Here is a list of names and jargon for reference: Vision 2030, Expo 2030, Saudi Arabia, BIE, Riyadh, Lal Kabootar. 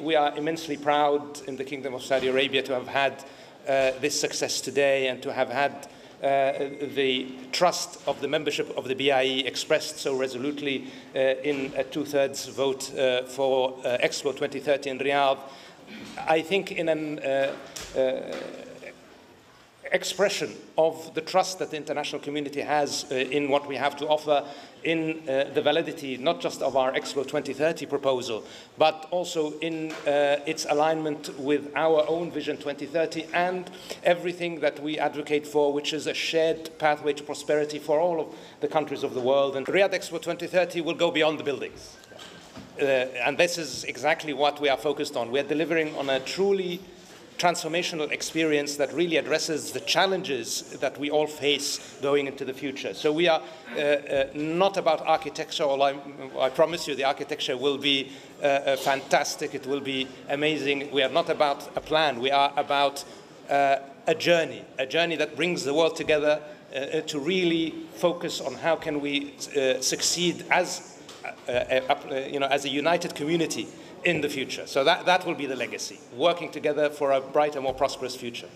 We are immensely proud in the Kingdom of Saudi Arabia to have had this success today and to have had the trust of the membership of the BIE expressed so resolutely in a two-thirds vote for Expo 2030 in Riyadh. I think in an expression of the trust that the international community has in what we have to offer, in the validity not just of our Expo 2030 proposal, but also in its alignment with our own Vision 2030 and everything that we advocate for, which is a shared pathway to prosperity for all of the countries of the world. And Riyadh Expo 2030 will go beyond the buildings. And this is exactly what we are focused on. We are delivering on a truly transformational experience that really addresses the challenges that we all face going into the future. So we are not about architecture, although I promise you the architecture will be fantastic, it will be amazing. We are not about a plan, we are about a journey that brings the world together to really focus on how can we succeed as as a united community in the future. So that will be the legacy, working together for a brighter, more prosperous future.